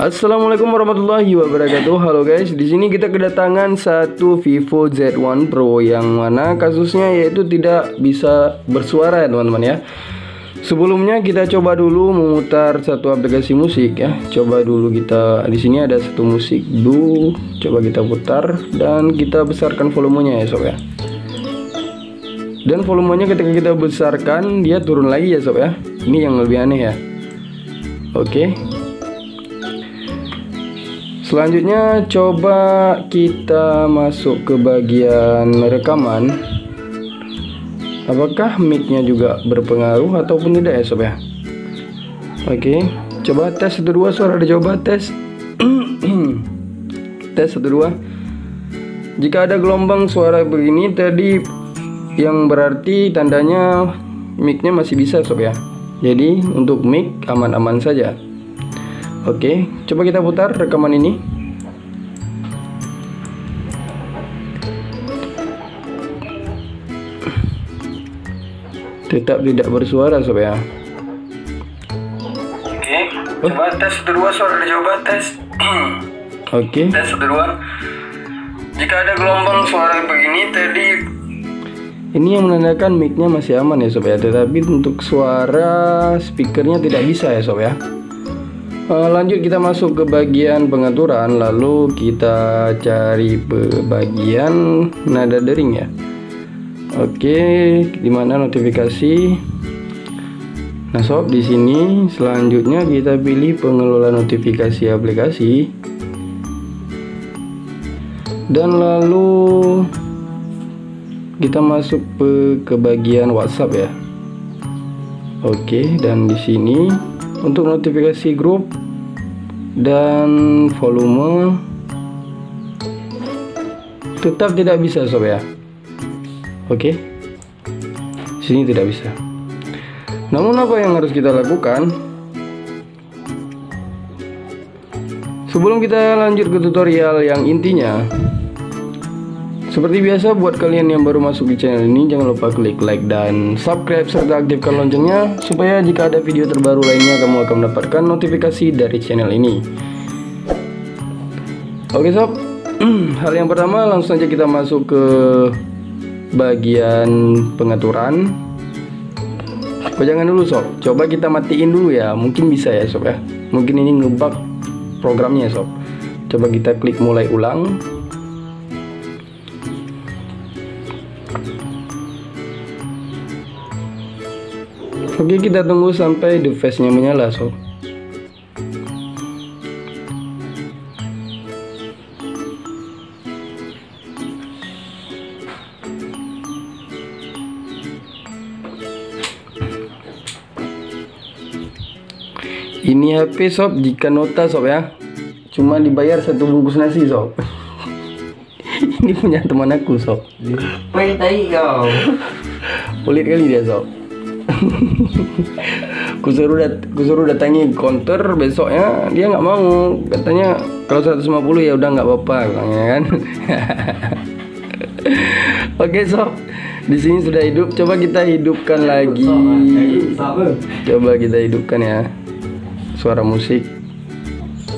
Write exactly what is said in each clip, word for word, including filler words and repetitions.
Assalamualaikum warahmatullahi wabarakatuh. Halo guys, di sini kita kedatangan satu Vivo Z one Pro yang mana kasusnya yaitu tidak bisa bersuara ya teman-teman ya. Sebelumnya kita coba dulu memutar satu aplikasi musik ya. Coba dulu kita, di sini ada satu musik dulu, coba kita putar dan kita besarkan volumenya ya sob ya. Dan volumenya ketika kita besarkan dia turun lagi ya sob ya. Ini yang lebih aneh ya. Oke. Selanjutnya coba kita masuk ke bagian rekaman. Apakah mic-nya juga berpengaruh ataupun tidak ya sob ya? Oke, coba tes satu dua suara, coba tes. Tes satu dua. Jika ada gelombang suara begini tadi yang berarti tandanya mic-nya masih bisa sob ya. Jadi untuk mic aman-aman saja. Oke, coba kita putar rekaman ini. Tetap tidak bersuara sob ya. Oke, coba tes kedua suara, coba tes. Oke. Tes kedua. Jika ada gelombang suara begini tadi, ini yang menandakan mic-nya masih aman ya sob ya. Tetapi untuk suara speakernya tidak bisa ya sob ya. Lanjut kita masuk ke bagian pengaturan, lalu kita cari bagian nada dering ya. Oke, dimana notifikasi? Nah sob, di sini selanjutnya kita pilih pengelola notifikasi aplikasi dan lalu kita masuk ke bagian WhatsApp ya. Oke, dan di sini untuk notifikasi grup dan volume tetap tidak bisa sob ya. Oke, sini tidak bisa. Namun apa yang harus kita lakukan? Sebelum kita lanjut ke tutorial yang intinya, seperti biasa buat kalian yang baru masuk di channel ini, jangan lupa klik like dan subscribe serta aktifkan loncengnya supaya jika ada video terbaru lainnya kamu akan mendapatkan notifikasi dari channel ini. Oke sob, hal yang pertama langsung aja kita masuk ke bagian pengaturan. Oh, jangan dulu sob, coba kita matiin dulu ya, mungkin bisa ya sob ya. Mungkin ini ngebug programnya ya sob. Coba kita klik mulai ulang. Oke, kita tunggu sampai device-nya menyala sob. Ini H P sob, jika nota sob ya, cuma dibayar satu bungkus nasi sob. Ini punya teman aku sob. Pelit kali kau. Pelit kali dia sob. kusuruh, dat kusuruh datangi konter besoknya dia nggak mau, katanya kalau seratus lima puluh ya udah nggak apa-apa katanya kan. Oke sob, di sini sudah hidup, coba kita hidupkan lagi, coba kita hidupkan ya suara musik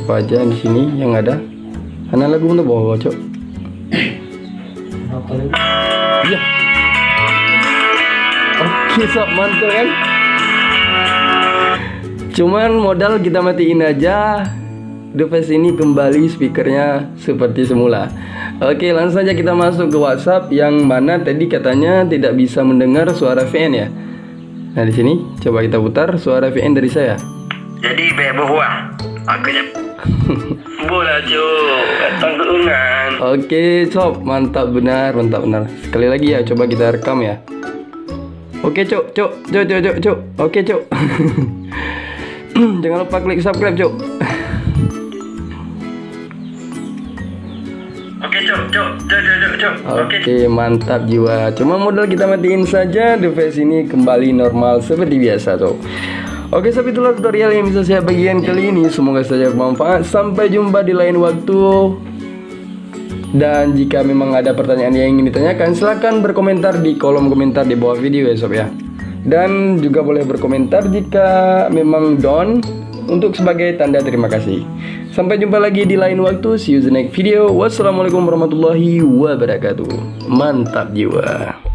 apa aja di sini yang ada. Karena lagu untuk bawa cok. Iya. Oke sob, mantul kan? Cuman modal kita matiin aja device ini, kembali speakernya seperti semula. Oke, langsung aja kita masuk ke WhatsApp yang mana tadi katanya tidak bisa mendengar suara V N ya. Nah di sini coba kita putar suara V N dari saya. Jadi berbuang akhirnya bola cok, tanggungan. Oke sob, mantap benar, mantap benar. Sekali lagi ya, coba kita rekam ya. Oke cok, cok, cok, cok, cok, cok. Oke cok. Jangan lupa klik subscribe cok. Oke cok, cok, cok, cok, cok. Oke, mantap jiwa. Cuma modal kita matiin saja, device ini kembali normal seperti biasa cok. Oke sob, itulah tutorial yang bisa saya bagikan kali ini. Semoga saja bermanfaat. Sampai jumpa di lain waktu. Dan jika memang ada pertanyaan yang ingin ditanyakan, silahkan berkomentar di kolom komentar di bawah video ya sob ya. Dan juga boleh berkomentar jika memang down untuk sebagai tanda terima kasih. Sampai jumpa lagi di lain waktu. See you the next video. Wassalamualaikum warahmatullahi wabarakatuh. Mantap jiwa.